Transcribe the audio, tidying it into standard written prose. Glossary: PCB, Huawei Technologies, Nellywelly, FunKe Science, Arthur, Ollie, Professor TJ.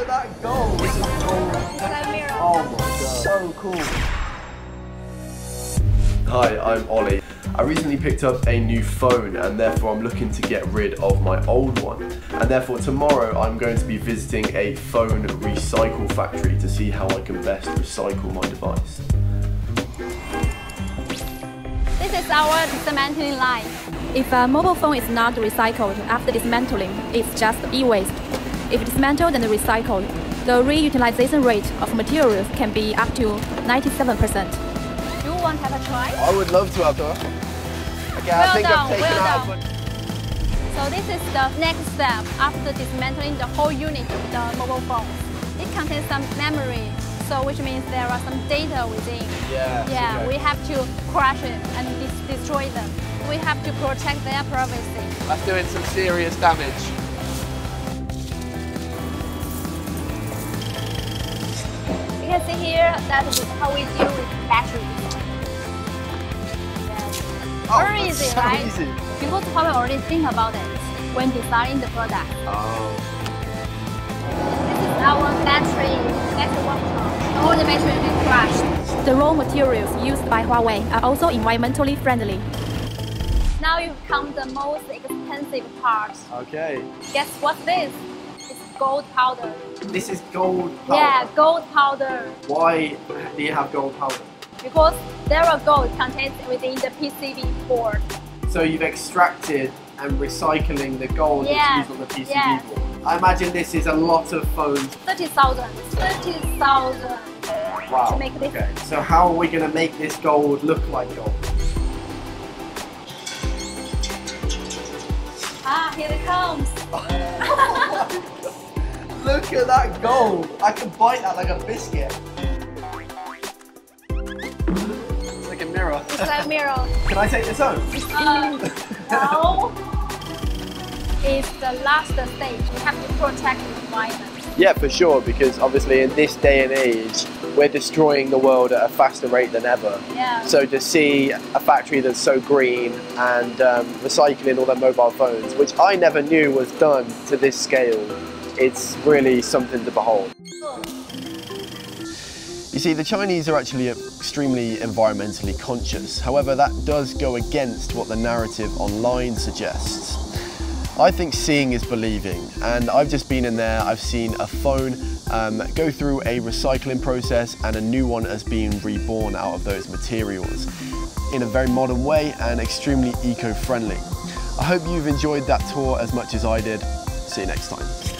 at that goal. This is cool. Oh my god. So cool. Hi, I'm Ollie. I recently picked up a new phone and therefore I'm looking to get rid of my old one. And therefore tomorrow I'm going to be visiting a phone recycle factory to see how I can best recycle my device. This is our dismantling line. If a mobile phone is not recycled after dismantling, it's just e-waste. If dismantled and recycled, the reutilization rate of materials can be up to 97%. You want to have a try? I would love to, Arthur. Okay, well I think I've taken out. So this is the next step after dismantling the whole unit of the mobile phone. It contains some memory, so which means there are some data within. Yeah, okay. We have to crush it and destroy them. We have to protect their privacy. That's doing some serious damage. You can see here, that is how we deal with batteries. Oh, very easy, so right? Easy. People probably already think about it when designing the product. Oh. This is our battery. That's the one. All the battery is crushed. The raw materials used by Huawei are also environmentally friendly. Now you come the most expensive part. Okay. Guess what this? It's gold powder. This is gold powder? Yeah, gold powder. Why do you have gold powder? Because there are gold contained within the PCB board. So you've extracted and recycling the gold that's used on the PCB board. I imagine this is a lot of phones. 30,000. 30,000. Wow. To make this. Okay. So how are we going to make this gold look like gold? Ah, here it comes. Look at that gold. I can bite that like a biscuit. Mirror. It's like a mirror. Can I take this home? No. It's the last stage. We have to protect the environment. Yeah, for sure, because obviously in this day and age, we're destroying the world at a faster rate than ever. Yeah. So to see a factory that's so green and recycling all their mobile phones, which I never knew was done to this scale, it's really something to behold. Cool. You see, the Chinese are actually extremely environmentally conscious. However, that does go against what the narrative online suggests. I think seeing is believing, and I've just been in there, I've seen a phone go through a recycling process and a new one has been reborn out of those materials in a very modern way and extremely eco-friendly. I hope you've enjoyed that tour as much as I did. See you next time.